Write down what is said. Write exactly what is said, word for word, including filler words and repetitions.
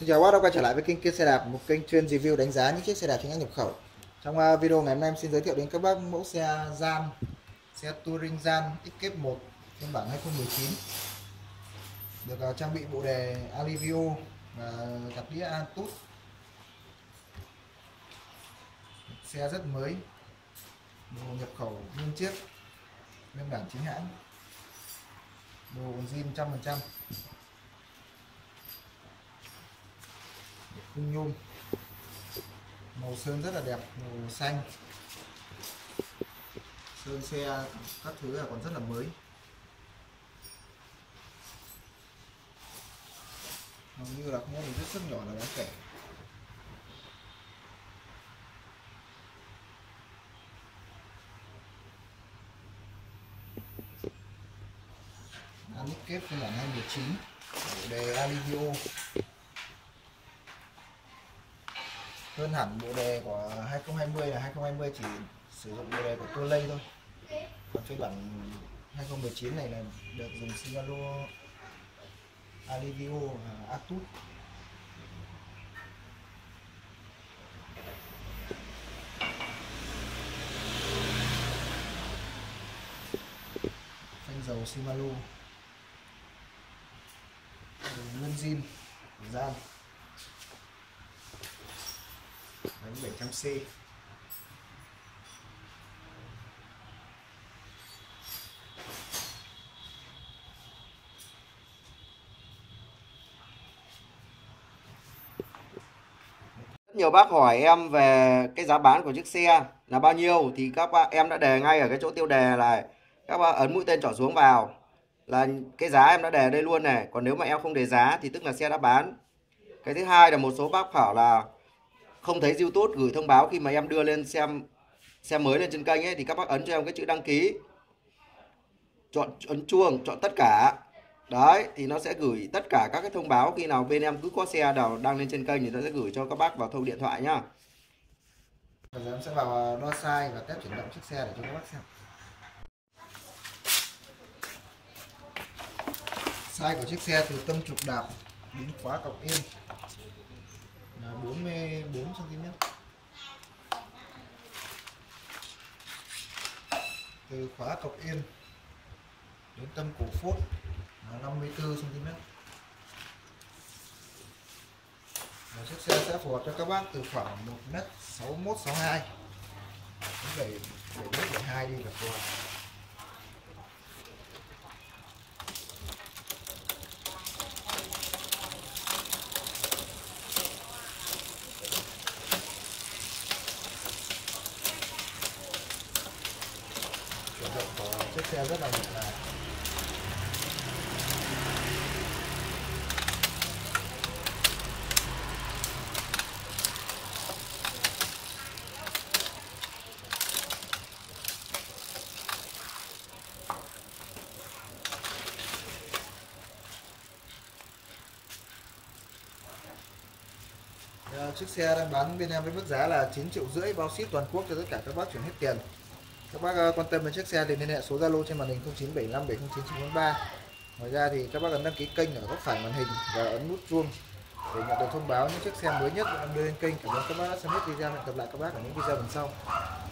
Xin chào các bạn đã quay trở lại với kênh Kiên Xe Đạp, một kênh chuyên review đánh giá những chiếc xe đạp chính hãng nhập khẩu. Trong video ngày hôm nay em xin giới thiệu đến các bác mẫu xe Giant, xe Touring Giant ích ca một phiên bản hai không một chín, được trang bị bộ đề Alivio và cặp đĩa Antus. Xe rất mới, đồ nhập khẩu nguyên chiếc, nguyên bản chính hãng, đồ zin một trăm phần trăm, khung nhôm, màu sơn rất là đẹp, màu xanh, sơn xe các thứ là còn rất là mới. Hầu như là không có một vết xước nhỏ là đáng kể. Anh đúc kết phiên bản hai không một chín, đề Alivio hơn hẳn bộ đề của hai không hai không, là hai không hai không chỉ sử dụng bộ đề của Tourney thôi, còn phiên bản hai không một chín này là được dùng Shimano, Alivio và Acera. Phanh dầu Shimano, nguyên zin Giant, bánh bảy trăm xê, rất nhiều bác hỏi em về cái giá bán của chiếc xe là bao nhiêu, thì các bác em đã đề ngay ở cái chỗ tiêu đề, là các bác ấn mũi tên trỏ xuống vào là cái giá em đã đề đây luôn này. Còn nếu mà em không đề giá thì tức là xe đã bán. Cái thứ hai là một số bác bảo là không thấy YouTube gửi thông báo khi mà em đưa lên xem xe mới lên trên kênh ấy, thì các bác ấn cho em cái chữ đăng ký, chọn ấn chuông, chọn tất cả đấy, thì nó sẽ gửi tất cả các cái thông báo khi nào bên em cứ có xe nào đăng lên trên kênh thì nó sẽ gửi cho các bác vào thông điện thoại nhá. Bây giờ em sẽ vào đo size và test chuyển động chiếc xe để cho các bác xem. Size của chiếc xe từ tâm trục đạp đến khóa cọc yên là bốn mươi tư xăng ti mét, từ khóa cọc yên đến tâm cổ phốt là năm mươi tư xăng ti mét. Và chiếc xe sẽ phù hợp cho các bác từ khoảng một mét sáu mốt sáu hai đến bảy mét bảy hai đi là phù hợp. Chiếc xe rất là nhẹ nhàng. Chiếc xe đang bán bên em với mức giá là chín triệu rưỡi bao ship toàn quốc cho tất cả các bác chuyển hết tiền. Các bác quan tâm đến chiếc xe thì liên hệ số Zalo trên màn hình không chín bảy năm bảy không chín chín bốn ba. Ngoài ra thì các bác ấn đăng ký kênh ở góc phải màn hình và ấn nút chuông để nhận được thông báo những chiếc xe mới nhất được đưa lên kênh. Cảm ơn các bác đã xem hết video, hẹn gặp lại các bác ở những video lần sau.